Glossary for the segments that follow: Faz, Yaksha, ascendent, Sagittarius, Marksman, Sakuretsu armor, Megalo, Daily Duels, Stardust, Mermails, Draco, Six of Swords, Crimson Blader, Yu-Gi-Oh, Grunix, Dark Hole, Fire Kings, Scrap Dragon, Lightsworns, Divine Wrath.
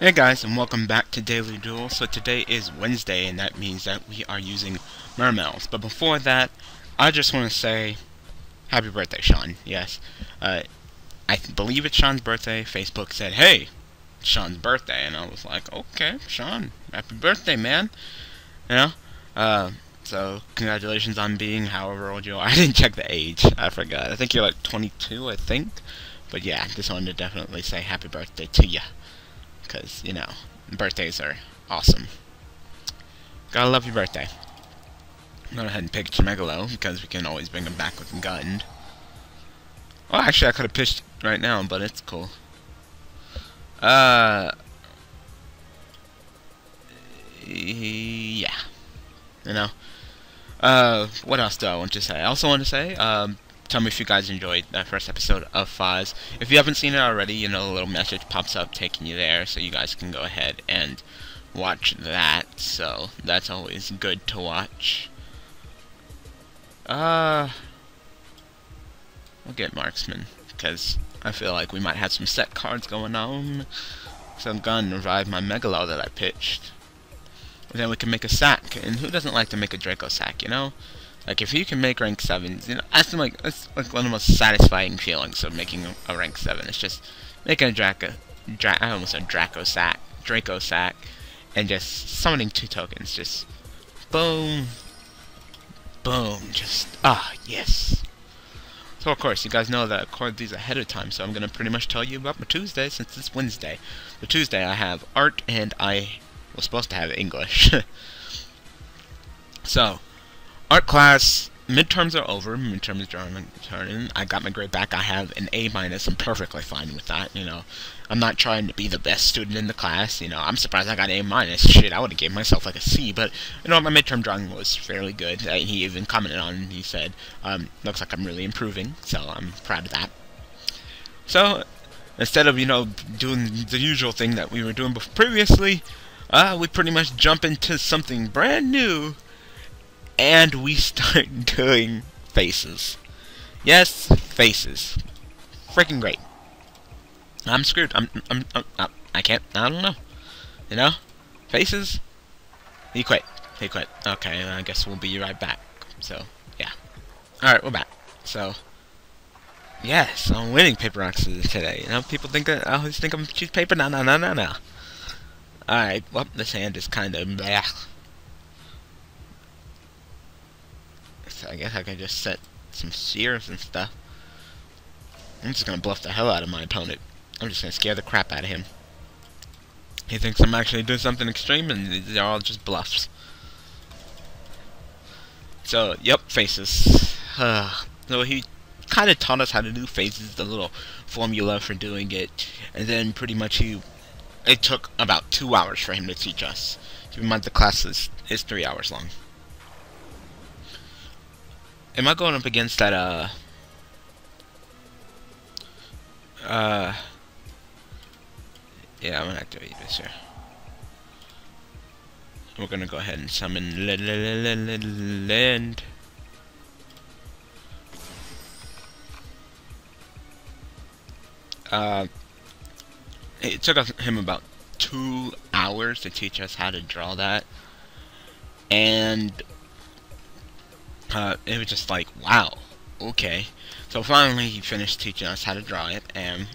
Hey guys, and welcome back to Daily Duels. So today is Wednesday, and that means that we are using Mermails. But before that, I just want to say happy birthday, Sean. Yes, I believe it's Sean's birthday. Facebook said, hey, it's Sean's birthday, and I was like, okay, Sean, happy birthday, man. You know? So congratulations on being however old you are. I didn't check the age. I forgot. I think you're like 22, I think. But yeah, just wanted to definitely say happy birthday to you. Because, you know, birthdays are awesome. Gotta love your birthday. Go ahead and pick Megalo, because we can always bring him back with Gunned. Well, actually, I could have pitched right now, but it's cool. Yeah. You know? What else do I want to say? I also want to say, tell me if you guys enjoyed that first episode of Faz. If you haven't seen it already, you know, a little message pops up taking you there, so you guys can go ahead and watch that. So that's always good to watch. We'll get Marksman, because I feel like we might have some set cards going on. So I'm gonna revive my Megalo that I pitched. And then we can make a sack, and who doesn't like to make a Draco sack, you know? Like, if you can make rank 7s, you know, that's like one of the most satisfying feelings of making a rank 7. It's just making a Draco sack, and just summoning 2 tokens. Just boom, boom, just, ah, yes. So, of course, you guys know that I record these ahead of time, so I'm going to pretty much tell you about my Tuesday, since it's Wednesday. The Tuesday, I have art, and I was supposed to have English. So, art class, midterms are over, midterms are turning, I got my grade back, I have an A-, I'm perfectly fine with that, you know. I'm not trying to be the best student in the class, you know, I'm surprised I got an A-, shit, I would've gave myself like a C, but, you know, my midterm drawing was fairly good, he even commented on it, he said, looks like I'm really improving, so I'm proud of that. So, instead of, you know, doing the usual thing that we were doing previously, we pretty much jump into something brand new. And we start doing faces. Yes, faces. Freaking great. I'm screwed. I can't. I don't know. You know? Faces? He quit. He quit. Okay, I guess we'll be right back. So, yeah. Alright, we're back. So, yes, I'm winning paper, rock, scissors today. You know, people think that I always think I'm choose paper. No, no, no, no, no. Alright, well, this hand is kind of bleh. I guess I can just set some sears and stuff. I'm just gonna bluff the hell out of my opponent. I'm just gonna scare the crap out of him. He thinks I'm actually doing something extreme, and they're all just bluffs. So, yep, faces. So he kind of taught us how to do faces, the little formula for doing it, and then pretty much it took about 2 hours for him to teach us. Keep in mind the class is 3 hours long. Am I going up against that, yeah, I'm gonna activate this here. We're gonna go ahead and summon Land. It took him about 2 hours to teach us how to draw that. And it was just like, wow, okay. So finally he finished teaching us how to draw it, and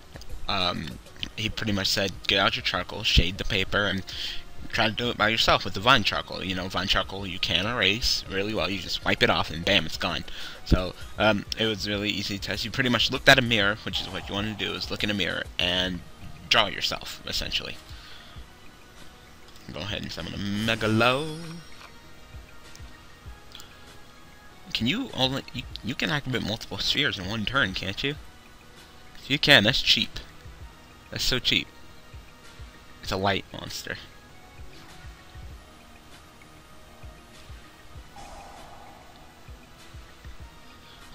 he pretty much said, get out your charcoal, shade the paper, and try to do it by yourself with the vine charcoal. You know, vine charcoal you can erase really well, you just wipe it off and bam, it's gone. So, it was really easy to test. You pretty much looked at a mirror, which is what you want to do, is look in a mirror and draw yourself, essentially. Go ahead and summon a Megalo. Can you only you can activate multiple spheres in one turn, can't you? If you can, that's cheap. That's so cheap. It's a light monster.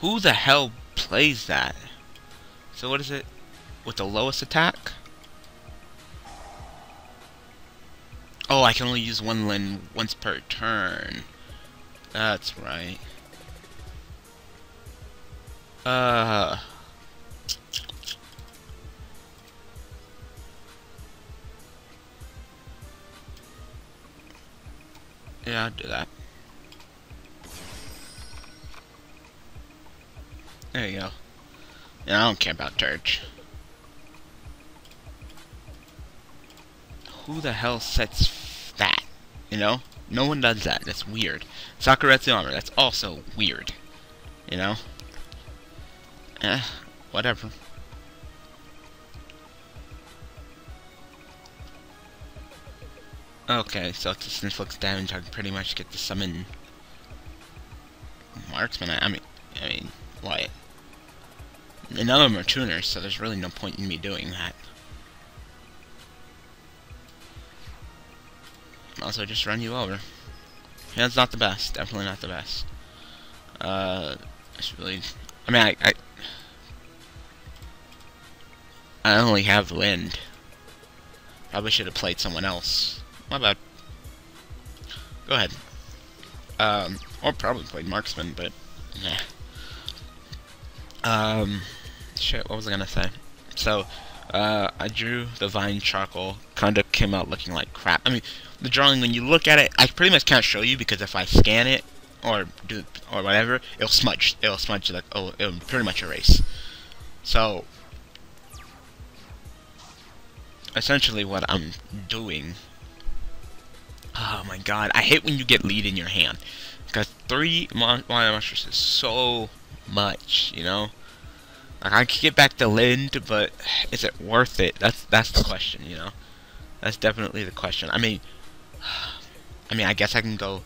Who the hell plays that? So what is it? With the lowest attack? Oh, I can only use one land once per turn. That's right. Yeah, I'll do that. There you go. Yeah, I don't care about Dirge. Who the hell sets that? You know? No one does that. That's weird. Sakuretsu armor. That's also weird. You know? Eh, whatever. Okay, so if this inflicts damage, I can pretty much get to summon Marksman. I mean, Wyatt. None of them are tuners, so there's really no point in me doing that. Also, just run you over. Yeah, it's not the best. Definitely not the best. It's really... I mean, I only have wind. Probably should have played someone else. My bad. Go ahead. Or probably played Marksman, but... yeah. Shit, what was I gonna say? So... I drew Divine Charcoal, kinda came out looking like crap. I mean, the drawing, when you look at it, I pretty much can't show you because if I scan it, or whatever, it'll smudge. It'll smudge, like, oh, it'll pretty much erase. So, essentially what I'm doing, oh my god, I hate when you get lead in your hand, because 3 monsters is so much, you know? Like, I could get back to Lind, but is it worth it? That's the question, you know? That's definitely the question. I mean, I guess I can go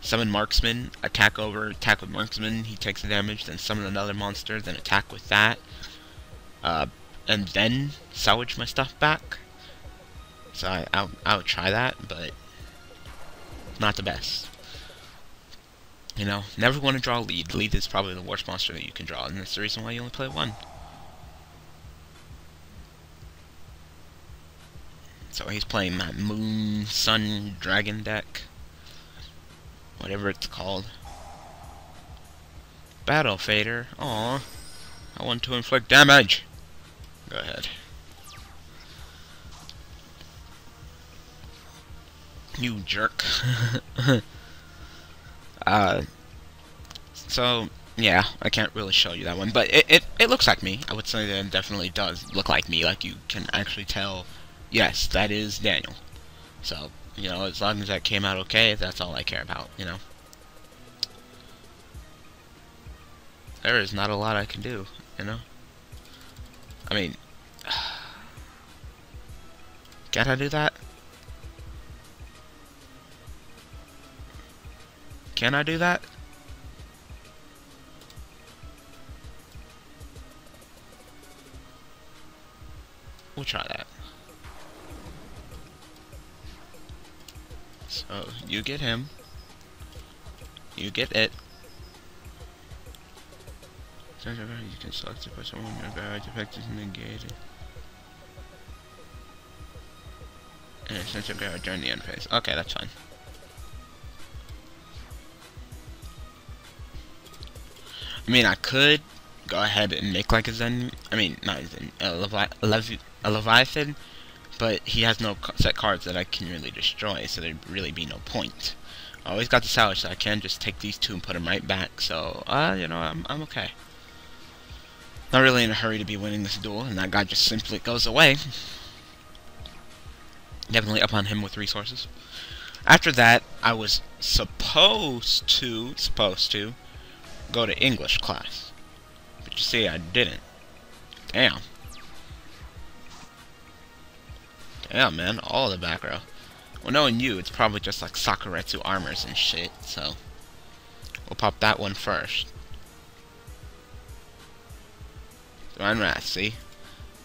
summon Marksman, attack with Marksman, he takes the damage, then summon another monster, then attack with that, and then salvage my stuff back. So I'll try that, but not the best. You know, never want to draw lead. Lead is probably the worst monster that you can draw, and that's the reason why you only play one. So he's playing that Moon, Sun, Dragon deck. Whatever it's called. Battle Fader. Aww. I want to inflict damage. Go ahead. You jerk. So, yeah, I can't really show you that one, but it looks like me. I would say that it definitely does look like me, like you can actually tell, yes, that is Daniel. So, you know, as long as that came out okay, that's all I care about, you know. There is not a lot I can do, you know. I mean, can I do that? Can I do that? We'll try that. So, you get him. You get it. You can select it by someone in your barrage, effect is negated. And it's not your barrage during the end phase. Okay, that's fine. I mean, I could go ahead and make like a Zen, I mean, not a Zen, a Leviathan, but he has no set cards that I can really destroy, so there'd really be no point. I always got the salvage, so I can just take these two and put them right back, so, you know, I'm okay. Not really in a hurry to be winning this duel, and that guy just simply goes away. Definitely up on him with resources. After that, I was supposed to, go to English class, but you see I didn't. Damn man, all the back row. Well, knowing you, it's probably just like Sakuretsu armors and shit, so we'll pop that one first. Divine Wrath, see?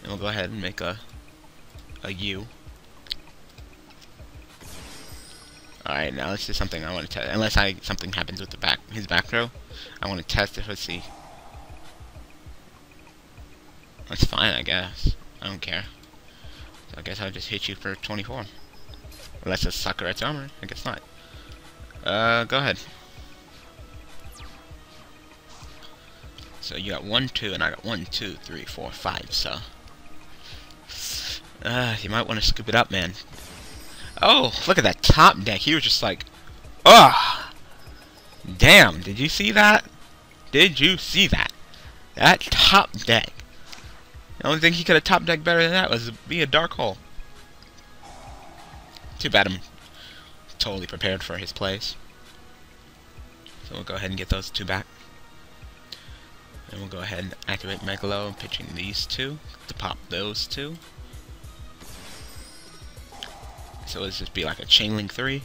And we'll go ahead and make a U. Alright, now let's do something I want to test. Unless something happens with the his back row, I want to test it. Let's see. That's fine, I guess. I don't care. So I guess I'll just hit you for 24. Unless it's Sakuretsu armor. I guess not. Go ahead. So you got 1, 2, and I got 1, 2, 3, 4, 5. So, you might want to scoop it up, man. Oh, look at that top deck. He was just like, Ugh! Damn, did you see that? Did you see that? That top deck. The only thing he could have top decked better than that was be a Dark Hole. Too bad I'm totally prepared for his plays. So we'll go ahead and get those two back. And we'll go ahead and activate Megalo, pitching these two to pop those two. So this would be like a Chain Link 3.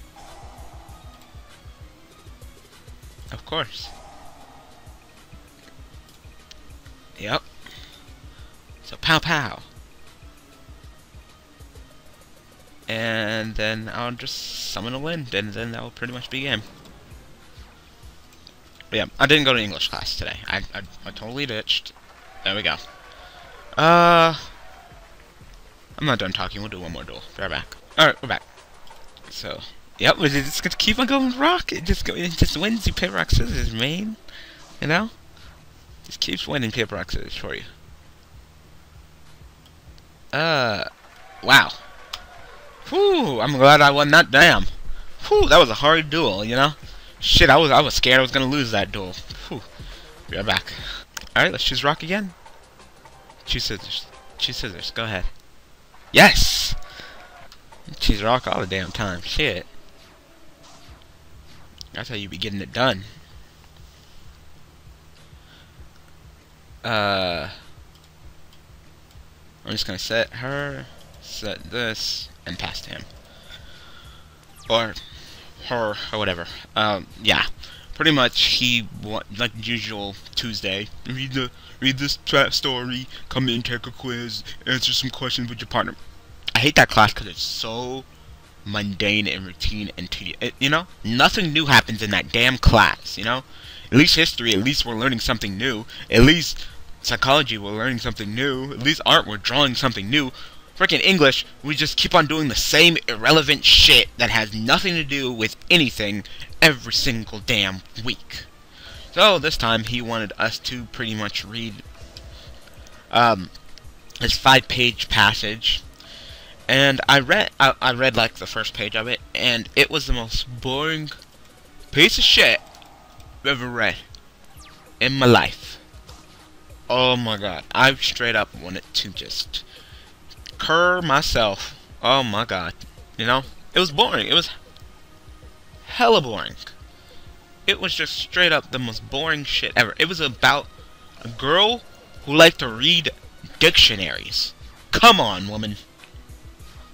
Of course. Yep. So pow pow. And then I'll just summon a wind, and then that will pretty much be game. But yeah, I didn't go to English class today. I totally ditched. There we go. I'm not done talking. We'll do one more duel. Be right back. Alright, we're back. So, yep, we're just gonna keep on going rock. It just wins you paper, rock, scissors, main. You know? Just keeps winning paper, rock, scissors for you. Wow. Whew, I'm glad I won that, damn. Whew, that was a hard duel, you know? Shit, I was scared I was gonna lose that duel. Whew. Be right back. Alright, let's choose rock again. Choose scissors. Choose scissors, go ahead. Yes! She's rock all the damn time. Shit. That's how you be getting it done. I'm just gonna set her, set this, and pass to him. Or her, or whatever. Yeah. Pretty much, he, like usual, Tuesday, read this trap story, come in, take a quiz, answer some questions with your partner. I hate that class because it's so mundane and routine and tedious. You know, nothing new happens in that damn class. You know, at least history, at least we're learning something new. At least psychology, we're learning something new. At least art, we're drawing something new. Freaking English, we just keep on doing the same irrelevant shit that has nothing to do with anything every single damn week. So this time he wanted us to pretty much read this 5-page passage. And I read like the first page of it, and it was the most boring piece of shit I've ever read in my life. Oh my god, I straight up wanted to just cur myself. Oh my god, you know, it was boring. It was hella boring. It was just straight up the most boring shit ever. It was about a girl who liked to read dictionaries. Come on, woman.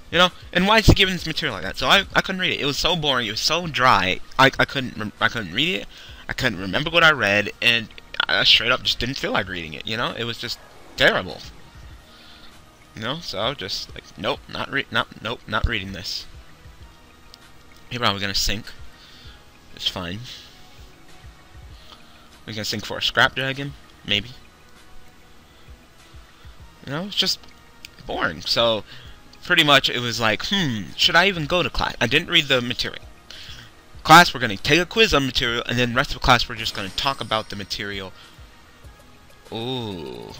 You know, and why is he giving this material like that? So I couldn't read it. It was so boring. It was so dry. I couldn't read it. I couldn't remember what I read, and I straight up just didn't feel like reading it. You know, it was just terrible. You know, so I was just like, nope, not reading this. He's probably gonna sink. It's fine. We're gonna sink for a Scrap Dragon, maybe. You know, it's just boring. So. Pretty much, it was like, should I even go to class? I didn't read the material. Class, we're going to take a quiz on material, and then the rest of the class, we're just going to talk about the material. Ooh.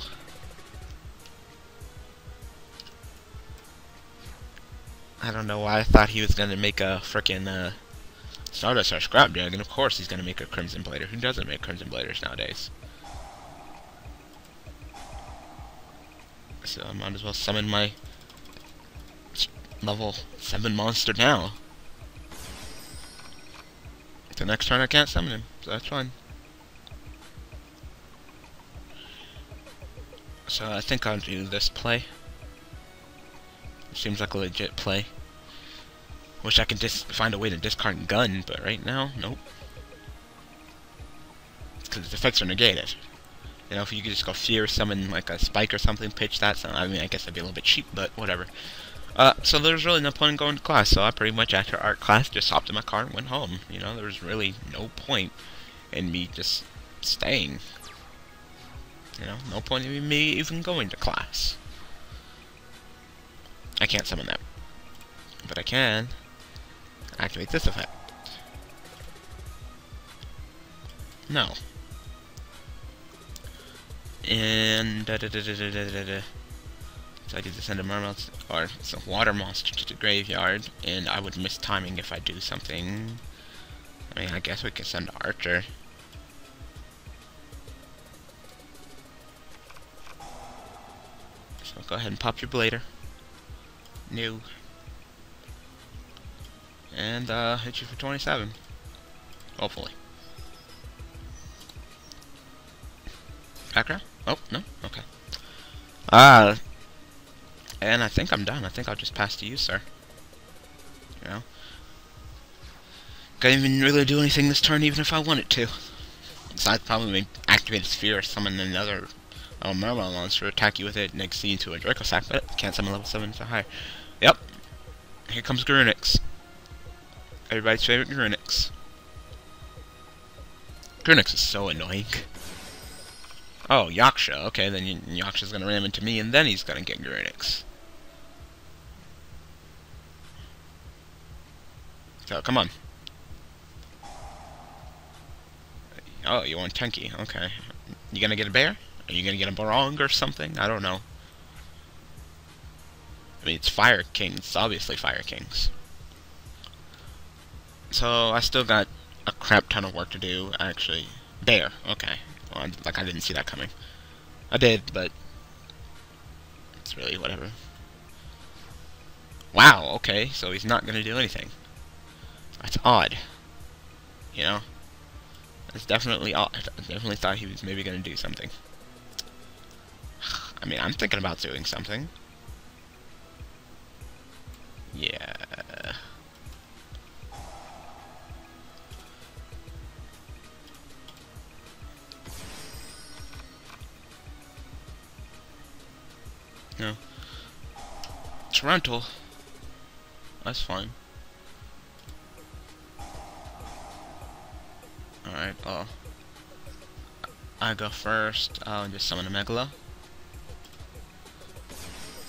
I don't know why I thought he was going to make a frickin' Stardust or Scrap Dragon. Of course he's going to make a Crimson Blader. Who doesn't make Crimson Bladers nowadays? So I might as well summon my level 7 monster now. The next turn I can't summon him, so that's fine. So I think I'll do this play. It seems like a legit play. Wish I could just find a way to discard gun, but right now, nope. It's because its effects are negated. You know, if you could just go fear summon like a spike or something, pitch that. So I mean, I guess that'd be a little bit cheap, but whatever. So there's really no point in going to class, so I pretty much after art class just hopped in my car and went home. You know, there was really no point in me just staying. You know, no point in me even going to class. I can't summon that. But I can activate this effect. No. And so I could just send a Mermails or some water monster to the graveyard, and I would miss timing if I do something I mean, I guess we can send Archer. So go ahead and pop your Blader. New. And hit you for 27. Hopefully. Background? Oh, no? Okay. And I think I'm done. I think I'll just pass to you, sir. You know? Couldn't even really do anything this turn, even if I wanted to. Besides, probably activate a sphere or summon another Mermail monster, attack you with it, and exceed into a Draco sack, but can't summon level 7 or higher. Yep. Here comes Grunix. Everybody's favorite Grunix. Grunix is so annoying. Oh, Yaksha. Okay, then Yaksha's gonna ram into me, and then he's gonna get Grunix. So, come on. Oh, you want Tenki. Okay. You gonna get a bear? Are you gonna get a Barong or something? I don't know. I mean, it's Fire Kings. It's obviously Fire Kings. So, I still got a crap ton of work to do, actually. Bear. Okay. Well, like, I didn't see that coming. I did, but... it's really whatever. Wow, okay. So, he's not gonna do anything. That's odd. You know? It's definitely odd. I definitely thought he was maybe going to do something. I mean, I'm thinking about doing something. Yeah. No. Toronto. That's fine. Alright, I go first. I'll just summon a Megalo.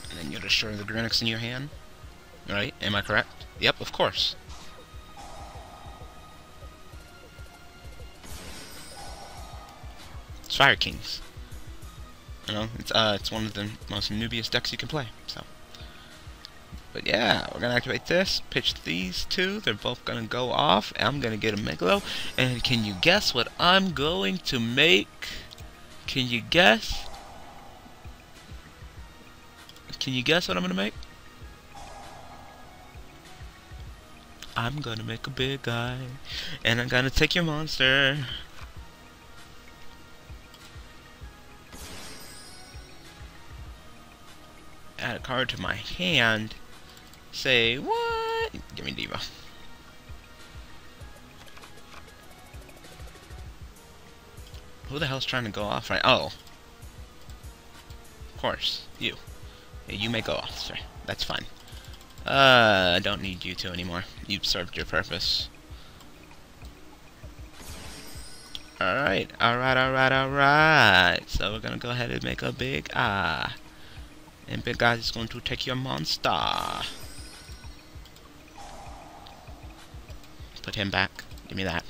And then you'll destroy the Grunix in your hand. Right? Am I correct? Yep, of course. It's Fire Kings. You know, it's one of the most noobiest decks you can play, so. But yeah, we're gonna activate this, pitch these two, they're both gonna go off, I'm gonna get a Megalo, and can you guess what I'm going to make? Can you guess? Can you guess what I'm gonna make? I'm gonna make a big guy, and I'm gonna take your monster. Add a card to my hand. Say what? Give me Diva. Who the hell's trying to go off right? Oh, of course you. Yeah, you may go off, sir. That's fine. I don't need you two anymore. You've served your purpose. All right, all right, all right, all right. So we're gonna go ahead and make a big ah, and big guy is going to take your monster. Put him back. Give me that.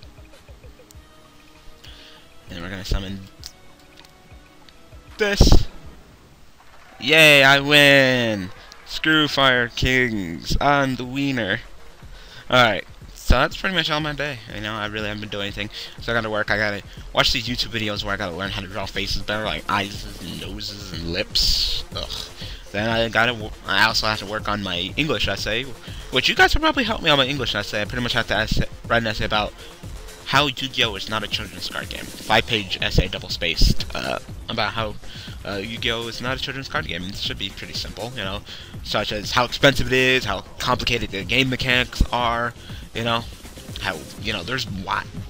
And we're gonna summon this. Yay! I win. Screw Fire Kings. I'm the wiener. All right. So that's pretty much all my day. You know, I really haven't been doing anything. So I gotta work. I gotta watch these YouTube videos where I gotta learn how to draw faces better, like eyes and noses and lips. Ugh. Then I also have to work on my English essay, which you guys will probably help me on my English essay. I pretty much have to write an essay about how Yu-Gi-Oh! Is not a children's card game. 5-page essay, double-spaced, about how Yu-Gi-Oh! Is not a children's card game. It should be pretty simple, you know, such as how expensive it is, how complicated the game mechanics are, you know, how, you know, there's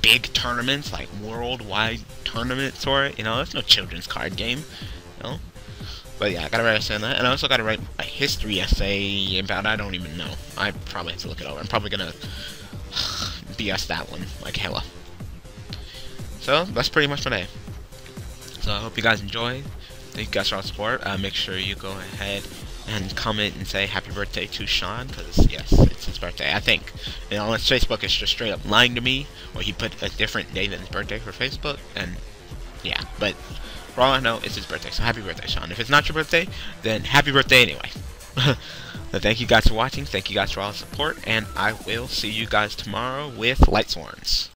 big tournaments, like worldwide tournaments for it, you know, it's no children's card game, you know. But yeah, I gotta write an essay on that, and I also gotta write a history essay about, I don't even know. I probably have to look it over. I'm probably gonna BS that one, like hella. So, that's pretty much my day. So, I hope you guys enjoy. Thank you guys for all the support. Make sure you go ahead and comment and say happy birthday to Sean, because, yes, it's his birthday, I think. And unless Facebook is just straight up lying to me, or he put a different day than his birthday for Facebook, and, yeah, but... for all I know, it's his birthday, so happy birthday, Sean. If it's not your birthday, then happy birthday anyway. So thank you guys for watching, thank you guys for all the support, and I will see you guys tomorrow with Lightsworns.